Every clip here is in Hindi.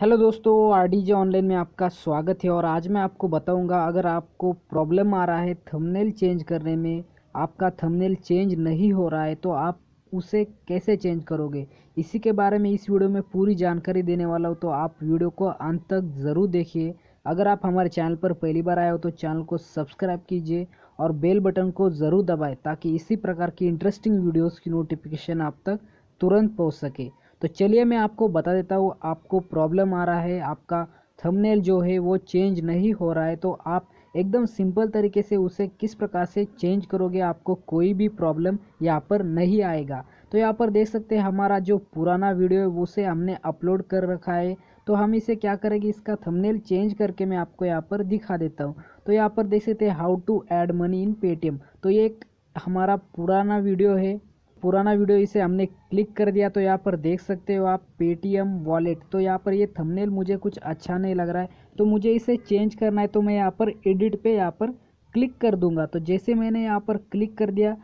हेलो दोस्तों, आरडीजे ऑनलाइन में आपका स्वागत है। और आज मैं आपको बताऊंगा, अगर आपको प्रॉब्लम आ रहा है थंबनेल चेंज करने में, आपका थंबनेल चेंज नहीं हो रहा है तो आप उसे कैसे चेंज करोगे, इसी के बारे में इस वीडियो में पूरी जानकारी देने वाला हूं। तो आप वीडियो को अंत तक ज़रूर देखिए। अगर आप हमारे चैनल पर पहली बार आए हो तो चैनल को सब्सक्राइब कीजिए और बेल बटन को ज़रूर दबाएँ ताकि इसी प्रकार की इंटरेस्टिंग वीडियोज़ की नोटिफिकेशन आप तक तुरंत पहुँच सके। तो चलिए मैं आपको बता देता हूँ, आपको प्रॉब्लम आ रहा है, आपका थंबनेल जो है वो चेंज नहीं हो रहा है तो आप एकदम सिंपल तरीके से उसे किस प्रकार से चेंज करोगे, आपको कोई भी प्रॉब्लम यहाँ पर नहीं आएगा। तो यहाँ पर देख सकते हैं हमारा जो पुराना वीडियो है उसे हमने अपलोड कर रखा है। तो हम इसे क्या करेंगे, इसका थंबनेल चेंज करके मैं आपको यहाँ पर दिखा देता हूँ। तो यहाँ पर देख सकते हैं how to add money in Paytm. तो ये एक हमारा पुराना वीडियो है, इसे हमने क्लिक कर दिया। तो यहाँ पर देख सकते हो आप पेटीएम वॉलेट। तो यहाँ पर ये थंबनेल मुझे कुछ अच्छा नहीं लग रहा है तो मुझे इसे चेंज करना है। तो मैं यहाँ पर एडिट पे यहाँ पर क्लिक कर दूंगा। तो जैसे मैंने यहाँ पर क्लिक कर दिया,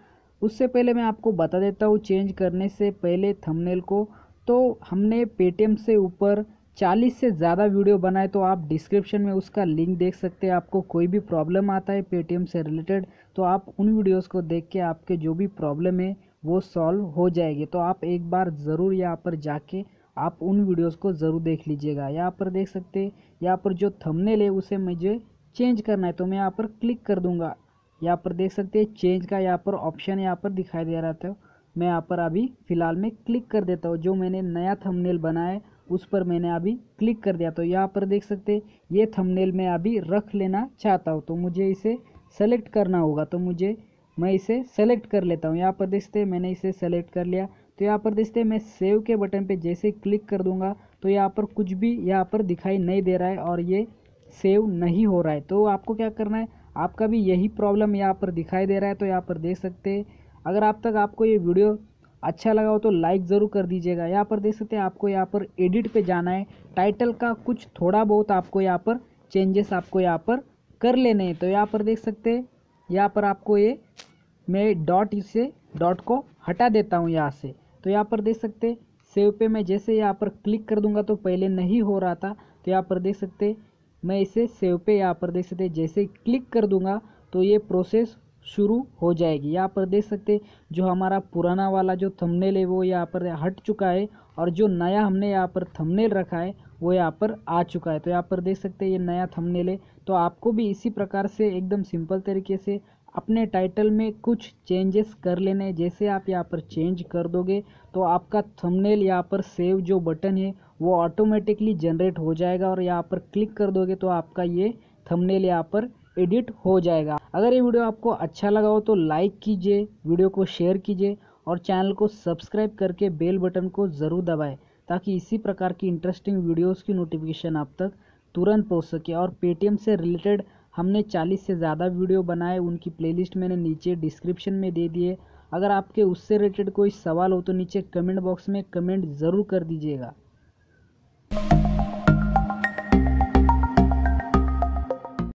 उससे पहले मैं आपको बता देता हूँ चेंज करने से पहले थंबनेल को। तो हमने पेटीएम से ऊपर 40 से ज़्यादा वीडियो बनाए, तो आप डिस्क्रिप्शन में उसका लिंक देख सकते हैं। आपको कोई भी प्रॉब्लम आता है पेटीएम से रिलेटेड तो आप उन वीडियोज़ को देख के आपके जो भी प्रॉब्लम है वो सॉल्व हो जाएगी। तो आप एक बार ज़रूर यहाँ पर जाके आप उन वीडियोस को ज़रूर देख लीजिएगा। यहाँ पर देख सकते हैं, यहाँ पर जो थंबनेल है उसे मुझे चेंज करना है तो मैं यहाँ पर क्लिक कर दूंगा। यहाँ पर देख सकते हैं चेंज का यहाँ पर ऑप्शन यहाँ पर दिखाई दे रहा था। मैं यहाँ पर अभी फ़िलहाल में क्लिक कर देता हूँ। जो मैंने नया थंबनेल बनाया उस पर मैंने अभी क्लिक कर दिया। तो यहाँ पर देख सकते ये थंबनेल मैं अभी रख लेना चाहता हूँ तो मुझे इसे सेलेक्ट करना होगा। तो मैं इसे सेलेक्ट कर लेता हूँ। यहाँ पर देखते हैं मैंने इसे सेलेक्ट कर लिया। तो यहाँ पर देखते हैं मैं सेव के बटन पे जैसे क्लिक कर दूंगा तो यहाँ पर कुछ भी यहाँ पर दिखाई नहीं दे रहा है और ये सेव नहीं हो रहा है। तो आपको क्या करना है, आपका भी यही प्रॉब्लम यहाँ पर दिखाई दे रहा है। तो यहाँ पर देख सकते हैं, अगर आप तक आपको ये वीडियो अच्छा लगा हो तो लाइक ज़रूर कर दीजिएगा। यहाँ पर देख सकते हैं आपको यहाँ पर एडिट पर जाना है, टाइटल का कुछ थोड़ा बहुत आपको यहाँ पर चेंजेस आपको यहाँ पर कर लेने हैं। तो यहाँ पर देख सकते हैं, यहाँ पर आपको ये मैं डॉट को हटा देता हूँ यहाँ से। तो यहाँ पर देख सकते सेव पे मैं जैसे यहाँ पर क्लिक कर दूंगा तो पहले नहीं हो रहा था। तो यहाँ पर देख सकते मैं इसे सेव पे यहाँ पर देख सकते जैसे क्लिक कर दूंगा तो ये प्रोसेस शुरू हो जाएगी। यहाँ पर देख सकते जो हमारा पुराना वाला जो थंबनेल है वो यहाँ पर हट चुका है और जो नया हमने यहाँ पर थंबनेल रखा है वो यहाँ पर आ चुका है। तो यहाँ पर देख सकते ये नया थंबनेल है। तो आपको भी इसी प्रकार से एकदम सिंपल तरीके से अपने टाइटल में कुछ चेंजेस कर लेने। जैसे आप यहाँ पर चेंज कर दोगे तो आपका थंबनेल यहाँ पर सेव जो बटन है वो ऑटोमेटिकली जनरेट हो जाएगा और यहाँ पर क्लिक कर दोगे तो आपका ये थंबनेल यहाँ पर एडिट हो जाएगा। अगर ये वीडियो आपको अच्छा लगा हो तो लाइक कीजिए, वीडियो को शेयर कीजिए और चैनल को सब्सक्राइब करके बेल बटन को ज़रूर दबाएँ ताकि इसी प्रकार की इंटरेस्टिंग वीडियोज़ की नोटिफिकेशन आप तक तुरंत पहुँच सके। और पेटीएम से रिलेटेड हमने 40 से ज़्यादा वीडियो बनाए, उनकी प्लेलिस्ट मैंने नीचे डिस्क्रिप्शन में दे दिए। अगर आपके उससे रिलेटेड कोई सवाल हो तो नीचे कमेंट बॉक्स में कमेंट ज़रूर कर दीजिएगा।